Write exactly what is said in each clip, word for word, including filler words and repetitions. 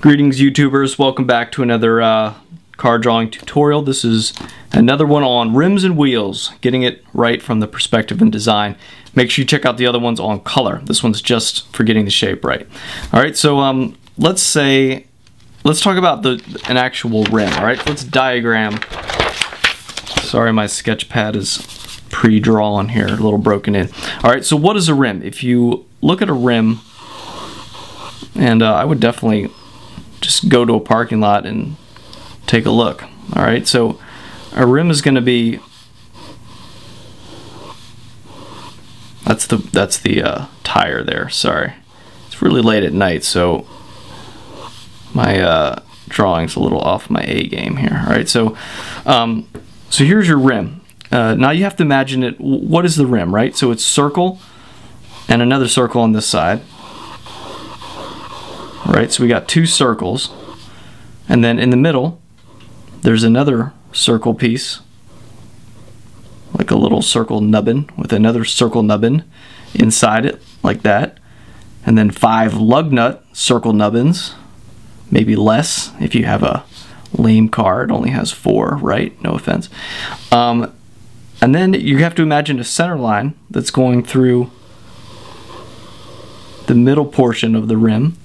Greetings, YouTubers. Welcome back to another uh, car drawing tutorial. This is another one on rims and wheels, getting it right from the perspective and design. Make sure you check out the other ones on color. This one's just for getting the shape right. All right, so um, let's say, let's talk about the an actual rim, all right? Let's diagram. Sorry, my sketch pad is pre-drawn here, a little broken in. All right, so what is a rim? If you look at a rim, and uh, I would definitely just go to a parking lot and take a look. All right, so a rim is going to be that's the that's the uh, tire there. Sorry, it's really late at night, so my uh, drawing's a little off my A game here. All right, so um, so here's your rim. Uh, now you have to imagine it. What is the rim, right? So it's circle and another circle on this side. Right, so we got two circles, and then in the middle there's another circle piece, like a little circle nubbin with another circle nubbin inside it, like that, and then five lug nut circle nubbins, maybe less if you have a lame car. It only has four, right? No offense. Um, and then you have to imagine a center line that's going through the middle portion of the rim.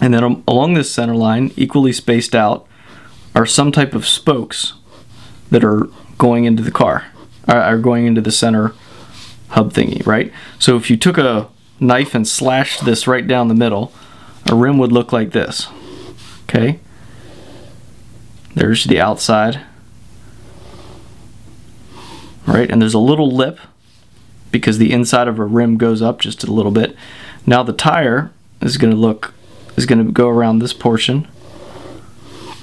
And then along this center line, equally spaced out, are some type of spokes that are going into the car, are going into the center hub thingy, right? So if you took a knife and slashed this right down the middle, a rim would look like this, okay? There's the outside, right? And there's a little lip because the inside of a rim goes up just a little bit. Now the tire is going to look is going to go around this portion.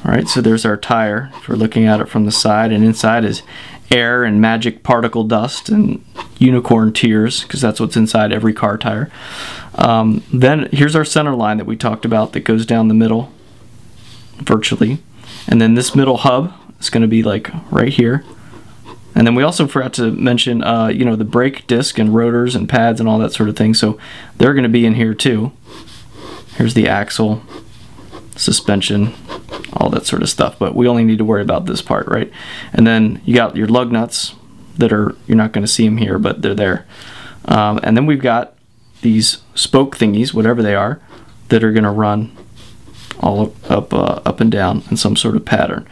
All right, so there's our tire. If we're looking at it from the side, and inside is air and magic particle dust and unicorn tears, because that's what's inside every car tire. Um, then here's our center line that we talked about that goes down the middle virtually. And then this middle hub is going to be like right here. And then we also forgot to mention, uh, you know, the brake disc and rotors and pads and all that sort of thing. So they're going to be in here too. Here's the axle, suspension, all that sort of stuff, but we only need to worry about this part, right? And then you got your lug nuts that are, you're not gonna see them here, but they're there. Um, and then we've got these spoke thingies, whatever they are, that are gonna run all up, up, uh, up and down in some sort of pattern,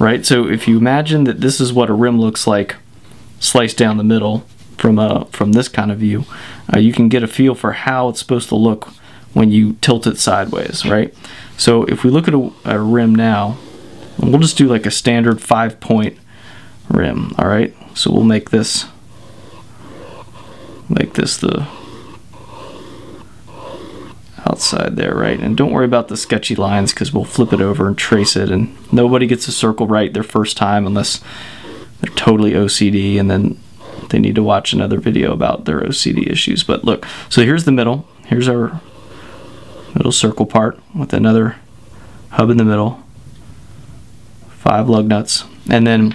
right? So if you imagine that this is what a rim looks like, sliced down the middle from, a, from this kind of view, uh, you can get a feel for how it's supposed to look when you tilt it sideways, right? So if we look at a, a rim now, and we'll just do like a standard five point rim, all right? So we'll make this, make this the outside there, right? And don't worry about the sketchy lines because we'll flip it over and trace it, and nobody gets a circle right their first time unless they're totally O C D, and then they need to watch another video about their O C D issues. But look, so here's the middle, here's our little circle part with another hub in the middle, five lug nuts, and then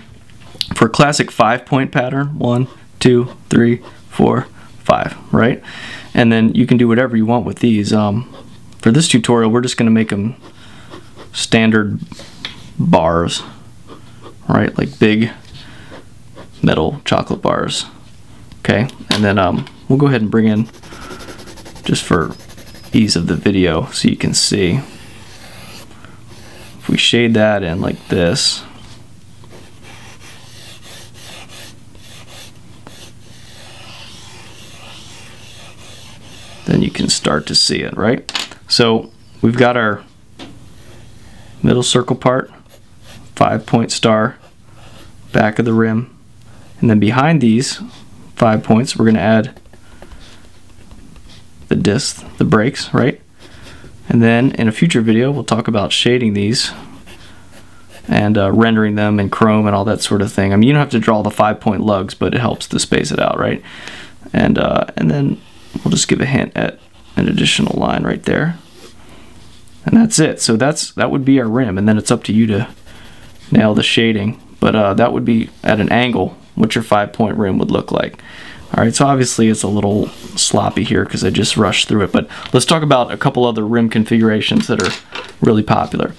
for a classic five point pattern, one, two, three, four, five, right? And then you can do whatever you want with these. Um, for this tutorial, we're just gonna make them standard bars, right? Like big metal chocolate bars, okay? And then um, we'll go ahead and bring in, just for ease of the video so you can see, if we shade that in like this, then you can start to see it, right? So we've got our middle circle part, five point star, back of the rim, and then behind these five points we're going to add the disc, the brakes, right? And then in a future video we'll talk about shading these and uh, rendering them in chrome and all that sort of thing. I mean, you don't have to draw the five point lugs, but it helps to space it out, right? And uh, and then we'll just give a hint at an additional line right there, and that's it. So that's that would be our rim, and then it's up to you to nail the shading, but uh, that would be at an angle what your five point rim would look like. All right, so obviously it's a little sloppy here because I just rushed through it, but let's talk about a couple other rim configurations that are really popular.